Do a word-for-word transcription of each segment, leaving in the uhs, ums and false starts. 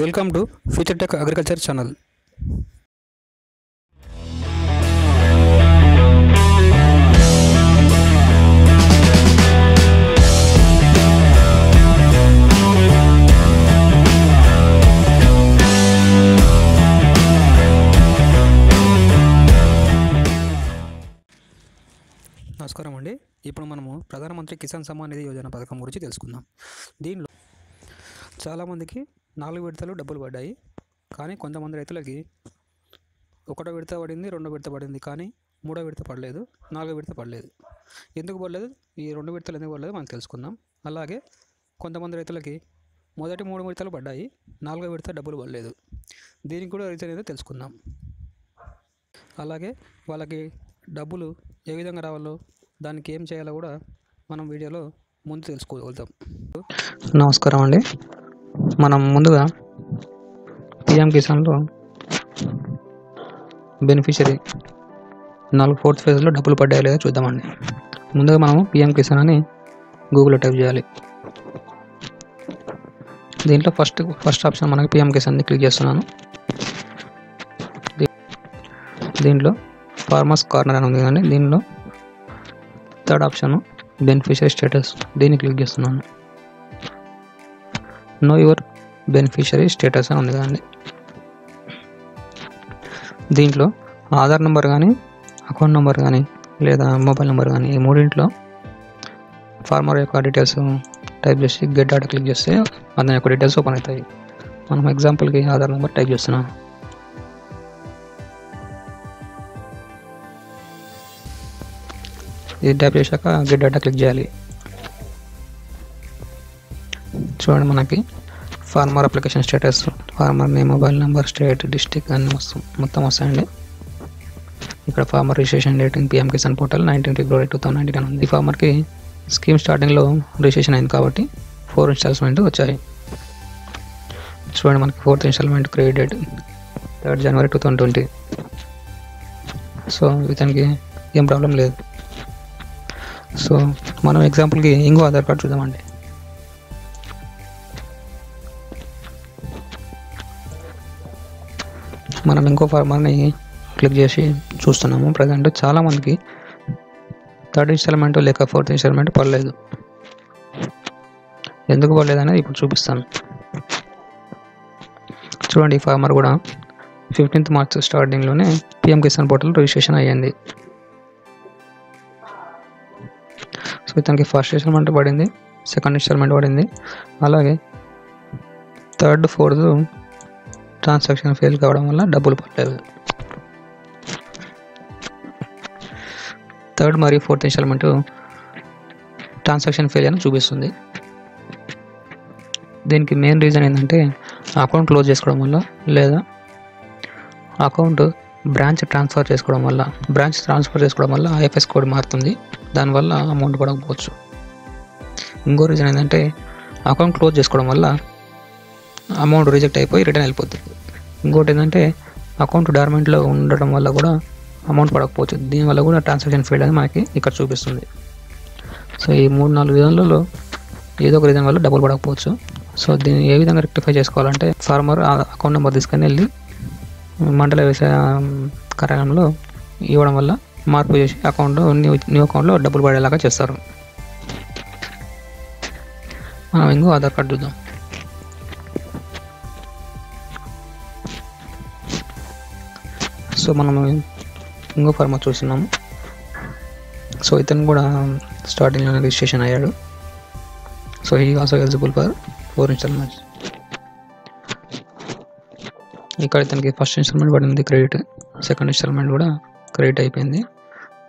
Welcome to Future Tech Agriculture channel. నమస్కారం అండి. ఇప్పుడు మనము ప్రధానమంత్రి కిసాన్ సమ్మాన్ నిధి యోజన పథకం గురించి తెలుసుకుందాం. దీనిలో చాలామందికి నాలుగు విడతలు డబ్బులు పడ్డాయి, కానీ కొంతమంది రైతులకి ఒకటో విడత పడింది, రెండో విడత పడింది, కానీ మూడో విడత పడలేదు, నాలుగో విడత పడలేదు. ఎందుకు పడలేదు, ఈ రెండు విడతలు ఎందుకు పడలేదు మనం తెలుసుకుందాం. అలాగే కొంతమంది రైతులకి మొదటి మూడు విడతలు పడ్డాయి, నాలుగో విడత డబ్బులు పడలేదు, దీనికి కూడా రీజన్ ఏదో తెలుసుకుందాం. అలాగే వాళ్ళకి డబ్బులు ఏ విధంగా రావాలో, దానికి ఏం చేయాలో కూడా మనం వీడియోలో ముందు తెలుసుకోగలుగుతాం. నమస్కారం అండి. మనం ముందుగా పిఎం కిసాన్లో బెనిఫిషరీ నాలుగు ఫోర్త్ ఫేజ్లో డబ్బులు పడ్డాయి లేదా చూద్దామండి. ముందుగా మనం పిఎం కిసాన్ అని గూగుల్లో టైప్ చేయాలి. దీంట్లో ఫస్ట్ ఫస్ట్ ఆప్షన్ మనకి పిఎం కిసాన్ని క్లిక్ చేస్తున్నాను. దీంట్లో ఫార్మర్స్ కార్నర్ అని ఉంది కదండి, దీనిలో థర్డ్ ఆప్షన్ బెనిఫిషరీ స్టేటస్, దీన్ని క్లిక్ చేస్తున్నాను. నో యువర్ బెనిఫిషరీ స్టేటస్ అని ఉంది కదండి, దీంట్లో ఆధార్ నెంబర్ కానీ అకౌంట్ నెంబర్ కానీ లేదా మొబైల్ నెంబర్ కానీ ఈ మూడింట్లో ఫార్మర్ యొక్క డీటెయిల్స్ టైప్ చేసి గెట్ డాటా క్లిక్ చేస్తే అతని యొక్క డీటెయిల్స్ ఓపెన్ అవుతాయి. మనం ఎగ్జాంపుల్కి ఆధార్ నెంబర్ టైప్ చేస్తున్నాం. ఇది టైప్ చేశాక గెట్ డాటా క్లిక్ చేయాలి. చూడండి, మనకి farmer application status, farmer name, mobile number, state, district అన్నీ వస్తు మొత్తం వస్తాయండి. ఇక్కడ farmer registration date in PM Kisan portal nineteen February two thousand nineteen ఉంది. ఈ ఫార్మర్కి స్కీమ్ స్టార్టింగ్లో రిజిస్ట్రేషన్ అయింది కాబట్టి ఫోర్ ఇన్స్టాల్మెంట్ వచ్చాయి. చూడండి, మనకి fourth instalment credit date third January two thousand twenty. So ఇతనికి ఏం ప్రాబ్లం లేదు. సో మనం ఎగ్జాంపుల్కి ఇంకో ఆధార్ కార్డు చూద్దామండి. మనం ఇంకో ఫార్మర్ని క్లిక్ చేసి చూస్తున్నాము. ప్రజెంట్ చాలామందికి థర్డ్ ఇన్స్టాల్మెంట్ లేక ఫోర్త్ ఇన్స్టాల్మెంట్ పడలేదు. ఎందుకు పడలేదు అనేది ఇప్పుడు చూపిస్తాను. చూడండి, ఈ ఫార్మర్ కూడా ఫిఫ్టీన్త్ మార్చ్ స్టార్టింగ్లోనే పిఎం కిసాన్ పోర్టల్ రిజిస్ట్రేషన్ అయ్యింది. సో ఇతనికి ఫస్ట్ ఇన్స్టాల్మెంట్ పడింది, సెకండ్ ఇన్స్టాల్మెంట్ పడింది, అలాగే థర్డ్ ఫోర్త్ ట్రాన్సాక్షన్ ఫెయిల్ కావడం వల్ల డబ్బులు పట్టలేదు. థర్డ్ మరియు ఫోర్త్ ఇన్స్టాల్మెంట్ ట్రాన్సాక్షన్ ఫెయిల్ అని చూపిస్తుంది. దీనికి మెయిన్ రీజన్ ఏంటంటే అకౌంట్ క్లోజ్ చేసుకోవడం వల్ల లేదా అకౌంట్ బ్రాంచ్ ట్రాన్స్ఫర్ చేసుకోవడం వల్ల బ్రాంచ్ ట్రాన్స్ఫర్ చేసుకోవడం వల్ల ఐఎఫ్ఎస్ కోడ్ మారుతుంది, దానివల్ల అమౌంట్ పడకపోవచ్చు. ఇంకో రీజన్ ఏంటంటే అకౌంట్ క్లోజ్ చేసుకోవడం వల్ల అమౌంట్ రిజెక్ట్ అయిపోయి రిటర్న్ వెళ్ళిపోతుంది. ఇంకోటి ఏంటంటే అకౌంట్ డార్మెంట్లో ఉండడం వల్ల కూడా అమౌంట్ పడకపోవచ్చు, దీనివల్ల కూడా ట్రాన్సాక్షన్ ఫెయిల్ అని మనకి ఇక్కడ చూపిస్తుంది. సో ఈ మూడు నాలుగు రీజన్లలో ఏదో ఒక రీజన్ వల్ల డబ్బులు పడకపోవచ్చు. సో దీన్ని ఏ విధంగా రెక్టిఫై చేసుకోవాలంటే ఫార్మర్ అకౌంట్ నెంబర్ తీసుకొని వెళ్ళి మండల వ్యవసాయ కార్యాలయంలో ఇవ్వడం వల్ల మార్పు చేసి అకౌంట్లో న్యూ న్యూ అకౌంట్లో డబ్బులు పడేలాగా చేస్తారు. మనం ఇంకో ఆధార్ కార్డు చూద్దాం. సో మనం ఇంకో ఫార్మర్ చూస్తున్నాము. సో ఇతను కూడా స్టార్టింగ్లో రిజిస్ట్రేషన్ అయ్యాడు. So he also eligible for four instalments. ఇక్కడ ఇతనికి ఫస్ట్ ఇన్స్టాల్మెంట్ పడింది క్రెడిట్, సెకండ్ ఇన్స్టాల్మెంట్ కూడా క్రెడిట్ అయిపోయింది,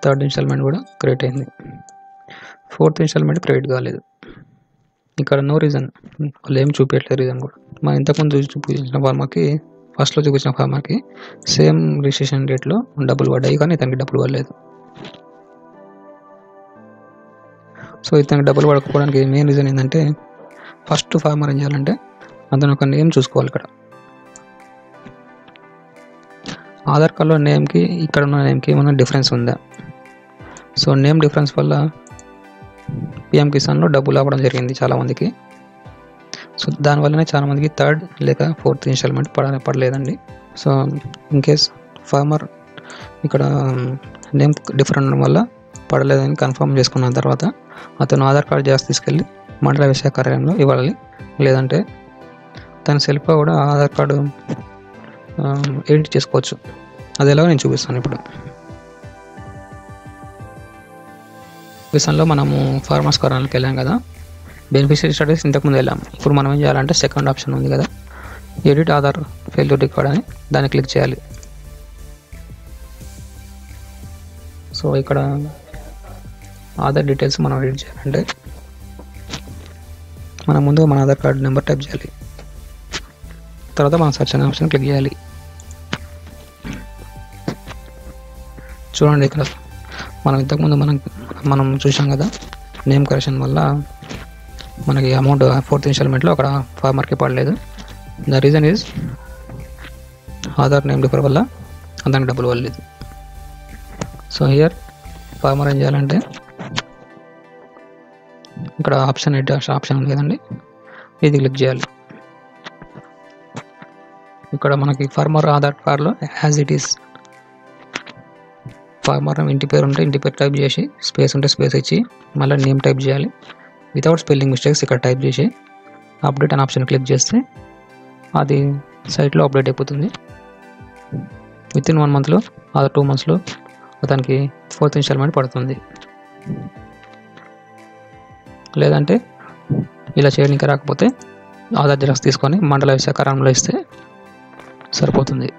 థర్డ్ ఇన్స్టాల్మెంట్ కూడా క్రెడిట్ అయింది, ఫోర్త్ ఇన్స్టాల్మెంట్ క్రెడిట్ కాలేదు. ఇక్కడ నో రీజన్, వాళ్ళు ఏం చూపించట్లేదు రీజన్ కూడా. మనం ఇంతకుముందు చూపించిన ఫార్మర్కి ఫస్ట్లో చూపించిన ఫార్మర్కి సేమ్ రిజిస్ట్రేషన్ డేట్లో డబ్బులు పడ్డాయి, కానీ ఇతనికి డబ్బులు పడలేదు. సో ఇతనికి డబ్బులు పడకపోవడానికి మెయిన్ రీజన్ ఏంటంటే ఫస్ట్ ఫార్మర్ ఏం చేయాలంటే అతను ఒక నేమ్ చూసుకోవాలి. ఇక్కడ ఆధార్ కార్డులో నేమ్కి ఇక్కడ ఉన్న నేమ్కి ఏమైనా డిఫరెన్స్ ఉందా? సో నేమ్ డిఫరెన్స్ వల్ల పిఎం కిసాన్లో డబ్బులు అవ్వడం జరిగింది చాలామందికి. సో సో దానివల్లనే చాలామందికి థర్డ్ లేక ఫోర్త్ ఇన్స్టాల్మెంట్ పడ పడలేదండి సో ఇన్ కేస్ ఫార్మర్ ఇక్కడ నేమ్ డిఫరెంట్ ఉండడం వల్ల పడలేదని కన్ఫర్మ్ చేసుకున్న తర్వాత అతను ఆధార్ కార్డు జాస్ తీసుకెళ్ళి మండల వ్యవసాయ కార్యాలయంలో ఇవ్వాలి. లేదంటే తన సెల్ఫ్గా కూడా ఆధార్ కార్డు ఎడిట్ చేసుకోవచ్చు. అది ఎలాగో నేను చూపిస్తాను. ఇప్పుడు విషయంలో మనము ఫార్మర్స్ కార్యాలయానికి వెళ్ళాం కదా, బెనిఫిషియరీ స్టడీస్ ఇంతకుముందు వెళ్ళాము. ఇప్పుడు మనం ఏం చేయాలంటే సెకండ్ ఆప్షన్ ఉంది కదా, ఎడిట్ ఆధార్ ఫెయిల్యూర్ రికార్డ్ అని, దాన్ని క్లిక్ చేయాలి. సో ఇక్కడ ఆధార్ డీటెయిల్స్ మనం ఎడిట్ చేయాలంటే మనం ముందుగా మన ఆధార్ కార్డు నెంబర్ టైప్ చేయాలి, తర్వాత మనం సెర్చ్ అనే ఆప్షన్ క్లిక్ చేయాలి. చూడండి ఇక్కడ మనం ఇంతకుముందు మనం మనం చూసాం కదా నేమ్ కరెక్షన్ వల్ల మనకి అమౌంట్ ఫోర్త్ ఇన్స్టాల్మెంట్లో అక్కడ ఫార్మర్కి పడలేదు. The reason is Aadhaar name differ వల్ల అతనికి డబ్బులు పడలేదు. సో హియర్ ఫార్మర్ ఏం చేయాలంటే ఇక్కడ ఆప్షన్ ఎడిట్ ఆప్షన్ ఉంది కదండి, ఇది క్లిక్ చేయాలి. ఇక్కడ మనకి ఫార్మర్ ఆధార్ కార్డులో యాజ్ ఇట్ ఈస్ ఫార్మర్ ఇంటి పేరు ఉంటే ఇంటి పేరు టైప్ చేసి, స్పేస్ ఉంటే స్పేస్ ఇచ్చి, మళ్ళీ నేమ్ టైప్ చేయాలి వితౌట్ స్పెల్లింగ్ మిస్టేక్స్. ఇక్కడ టైప్ చేసి అప్డేట్ అనే ఆప్షన్ క్లిక్ చేస్తే అది సైట్లో అప్డేట్ అయిపోతుంది. విత్ ఇన్ వన్ మంత్లో అదర్ టూ మంత్స్లో అతనికి ఫోర్త్ ఇన్స్టాల్మెంట్ పడుతుంది. లేదంటే ఇలా చేయడానికి రాకపోతే ఆధార్ జిరాక్స్ తీసుకొని మండల వ్యవసాయ కార్యాలయంలో ఇస్తే సరిపోతుంది.